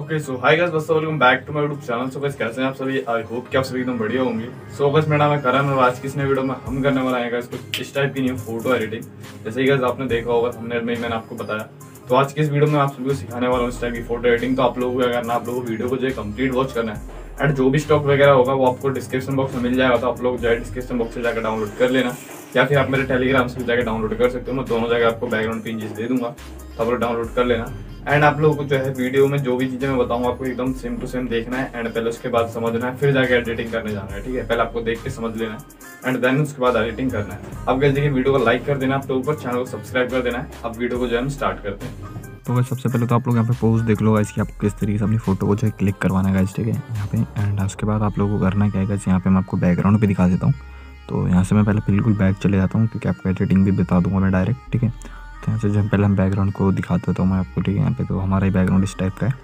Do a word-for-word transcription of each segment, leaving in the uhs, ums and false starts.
Okay so hi guys, welcome back to my YouTube channel. So guys कैसे हैं आप सभी? आई होप कि आप सभी एकदम बढ़िया होंगे। सो गाइस मेरा नाम है करण और आज किस नए वीडियो में हम करने वाला है गाइस कुछ इस टाइप की न्यू फोटो एडिटिंग। जैसे कि गाइस आपने देखा होगा हमने में मैंने आपको बताया, तो आज की इस वीडियो में आप सभी को सिखाने वाला हूँ इस टाइप की फोटो एडिटिंग। तो आप लोगों को अगर आप लोगों को वीडियो को जो है कंप्लीट वॉच करना है एंड जो भी स्टॉक वगैरह होगा वो आपको डिस्क्रिप्शन बॉक्स में मिल जाएगा, तो आप लोग जो है डिस्क्रिप्शन बॉक्स से जाकर डाउनलोड कर लेना या फिर आप मेरे टेलीग्राम से जाकर डाउनलोड कर सकते हो। मैं दोनों जगह आपको बैकग्राउंड पेजेस दे दूंगा, तो आप लोग डाउनलोड कर लेना। एंड आप लोगों को जो है वीडियो में जो भी चीज़ें मैं बताऊंगा आपको एकदम सेम टू सेम देखना है एंड पहले उसके बाद समझना है, फिर जाकर एडिटिंग करने जाना है। ठीक है, पहले आपको देख के समझ लेना है एंड देन उसके बाद एडिटिंग करना है। आप गलती देखिए वीडियो को लाइक कर देना, आप लोगों पर चैनल को सब्सक्राइब कर देना है। अब वीडियो को जो है हम स्टार्ट करते हैं। तो वैसे सबसे पहले तो आप लोग यहाँ पे पोज देख लो गाइस कि आपको किस तरीके से अपनी फोटो को जो है क्लिक करवाना है गाइस। ठीक है, यहाँ पे एंड उसके बाद आप लोगों को करना क्या है गाइस, यहाँ पे मैं आपको बैकग्राउंड पे दिखा देता हूँ। तो यहाँ से मैं पहले बिल्कुल बैक चले जाता हूँ क्योंकि आपको एडिटिंग भी बता दूंगा मैं डायरेक्ट। ठीक है, तो यहाँ से जो पहले हम बैकग्राउंड को दिखा देता हूँ मैं आपको। ठीक है, यहाँ पे तो हमारा बैकग्राउंड इस टाइप का है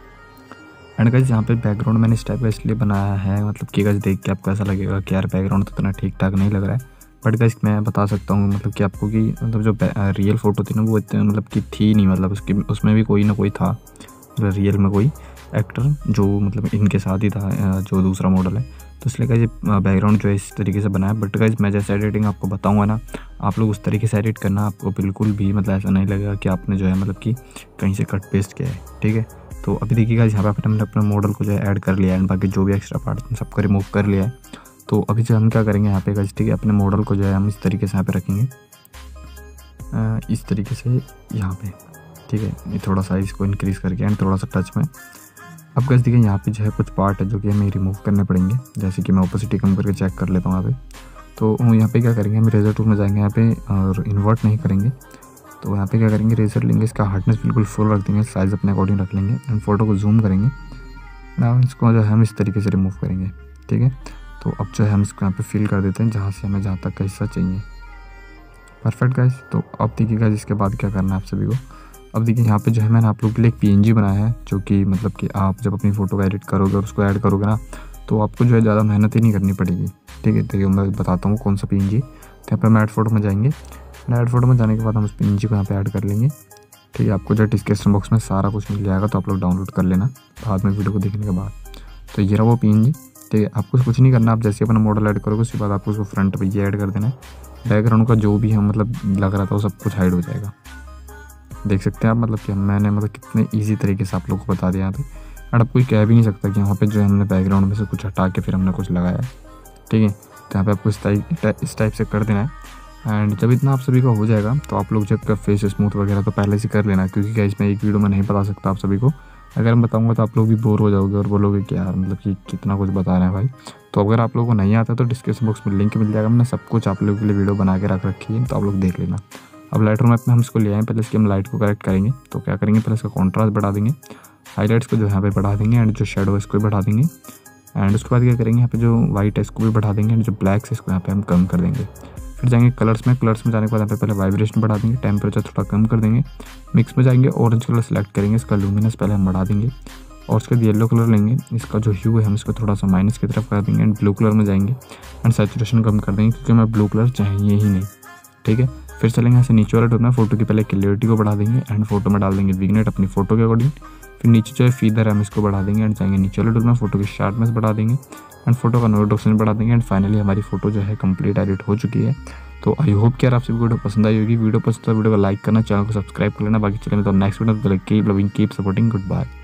एंड गाइस यहाँ पे बैकग्राउंड मैंने इस टाइप का इसलिए बनाया है मतलब कि गाइस देख के आपको ऐसा लगेगा कि यार बैकग्राउंड तो इतना ठीक ठाक नहीं लग रहा है, बट गाइस मैं बता सकता हूँ मतलब कि आपको कि मतलब जो रियल फ़ोटो थी ना वो इतने मतलब कि थी नहीं, मतलब उसकी उसमें भी कोई ना कोई था रियल में, कोई एक्टर जो मतलब इनके साथ ही था जो दूसरा मॉडल है, तो इसलिए गाइस बैकग्राउंड जो है इस तरीके से बनाया। बट गाइस मैं जैसे एडिटिंग आपको बताऊंगा ना आप लोग उस तरीके से एडिट करना, आपको बिल्कुल भी मतलब ऐसा नहीं लगेगा कि आपने जो है मतलब कि कहीं से कट पेस्ट किया है। ठीक है, तो अभी देखिए गाइस यहाँ पर हमने अपने मॉडल को जो है ऐड कर लिया एंड बाकी जो भी एक्स्ट्रा पार्ट सबको रिमूव कर लिया है। तो अभी जो हम क्या करेंगे यहाँ पे गाइस, ठीक है, अपने मॉडल को जो है हम इस तरीके से यहाँ पे रखेंगे, इस तरीके से यहाँ पे। ठीक है, थोड़ा सा इसको इंक्रीज़ करके एंड थोड़ा सा टच में। अब गाइस देखिए यहाँ पे जो है कुछ पार्ट है जो कि हमें रिमूव करने पड़ेंगे, जैसे कि मैं ओपेसिटी कम करके चेक कर लेता हूँ यहाँ पे। तो यहाँ पे क्या करेंगे हम रेजर टूल में जाएंगे यहाँ पे और इन्वर्ट नहीं करेंगे, तो यहाँ पे क्या करेंगे रेजर लेंगे, इसका हार्डनेस बिल्कुल फुल रख देंगे, साइज़ अपने अकॉर्डिंग रख लेंगे एंड फोटो को जूम करेंगे एंड इसको जो है हम इस तरीके से रिमूव करेंगे। ठीक है, तो अब जो है हम इसको यहाँ पे फिल कर देते हैं जहाँ से हमें जहाँ तक का हिस्सा चाहिए। परफेक्ट गाइस, तो अब देखिए गाइस इसके बाद क्या करना है आप सभी को। अब देखिए यहाँ पे जो है मैंने आप लोग के लिए एक पीएनजी बनाया है जो कि मतलब कि आप जब अपनी फ़ोटो को एडिट करोगे और उसको ऐड करोगे ना तो आपको जो है ज़्यादा मेहनत ही नहीं करनी पड़ेगी। ठीक है, तो मैं बताता हूँ कौन सा पीएनजी। तो यहाँ पर हम ऐड फोटो में जाएंगे, ऐड फोटो में जाने के बाद हम उस पीएनजी को यहाँ पर ऐड कर लेंगे। ठीक है, आपको जो है डिस्क्रिप्शन बॉक्स में सारा कुछ मिल जाएगा, तो आप लोग डाउनलोड कर लेना बाद में वीडियो को देखने के बाद। तो ये रहा वो पीएनजी। ठीक है, आपको कुछ नहीं करना, आप जैसे अपना मॉडल ऐड करोगे उसके बाद आपको उसको फ्रंट पर ये ऐड कर देना है, बैकग्राउंड का जो भी हम मतलब लग रहा था वो सब कुछ हाइड हो जाएगा। देख सकते हैं आप मतलब कि मैंने मतलब कितने इजी तरीके से आप लोगों को बता दिया यहाँ पे, एंड आप कोई कह भी नहीं सकता कि यहाँ पे जो हमने बैकग्राउंड में से कुछ हटा के फिर हमने कुछ लगाया। ठीक है, तो यहाँ पे आपको इस टाइप इस टाइप से कर देना है एंड जब इतना आप सभी का हो जाएगा तो आप लोग जब फेस स्मूथ वगैरह तो पहले से कर लेना, क्योंकि गाइस मैं एक वीडियो में नहीं बता सकता आप सभी को, अगर मैं बताऊंगा तो आप लोग भी बोर हो जाओगे और बोलोगे कि यार मतलब कि कितना कुछ बता रहे हैं भाई। तो अगर आप लोगों को नहीं आता तो डिस्क्रिप्शन बॉक्स में लिंक मिल जाएगा, मैंने सब कुछ आप लोगों के लिए वीडियो बना के रख रखी है, तो आप लोग देख लेना। अब लाइटरूम ऐप में हम इसको ले आए, पहले इसकी हम लाइट को करेक्ट करेंगे। तो क्या करेंगे पहले इसका कॉन्ट्रास्ट बढ़ा देंगे, हाईलाइट्स को जो यहाँ पे बढ़ा देंगे एंड जो शेडो है इसको भी बढ़ा देंगे एंड उसके बाद क्या करेंगे यहाँ पे जो वाइट है इसको भी बढ़ा देंगे एंड जो ब्लैक है इसको यहाँ पे हम कम कर देंगे। फिर जाएंगे कलर्स में, कलर्स में जाने के बाद यहाँ पे पहले वाइब्रेशन बढ़ा देंगे, टेम्परेचर थोड़ा कम कर देंगे, मिक्स में जाएंगे ऑरेंज कलर सेलेक्ट करेंगे, इसका लुमिनस पहले हम बढ़ा देंगे और उसके बाद येलो कलर लेंगे, इसका जो ह्यू है हम इसको थोड़ा सा माइनस की तरफ कर देंगे एंड ब्लू कलर में जाएंगे एंड सैचुरेशन कम कर देंगे क्योंकि हमें ब्लू कलर चाहिए ही नहीं। ठीक है, फिर चलेंगे यहाँ से नीचे वाला टोन में, फोटो की पहले क्लियरिटी को बढ़ा देंगे एंड फोटो में डाल देंगे विग्नेट अपनी फोटो के अकॉर्डिंग। फिर नीचे जो है फीदर हम इसको बढ़ा देंगे एंड जाएंगे नीचे वाले टोन में, फोटो की शार्पनेस बढ़ा देंगे एंड फोटो का नोट ऑप्शन बढ़ा देंगे एंड फाइनली हमारी फोटो जो है कंप्लीट एडिट हो चुकी है। तो आई होप कि यार आप सभी वीडियो पसंद आई होगी, वीडियो पसंद तो वीडियो को लाइक करना, चैनल को सब्सक्राइब कर लेना। बाकी चले तो next video, keep loving keep supporting, good bye.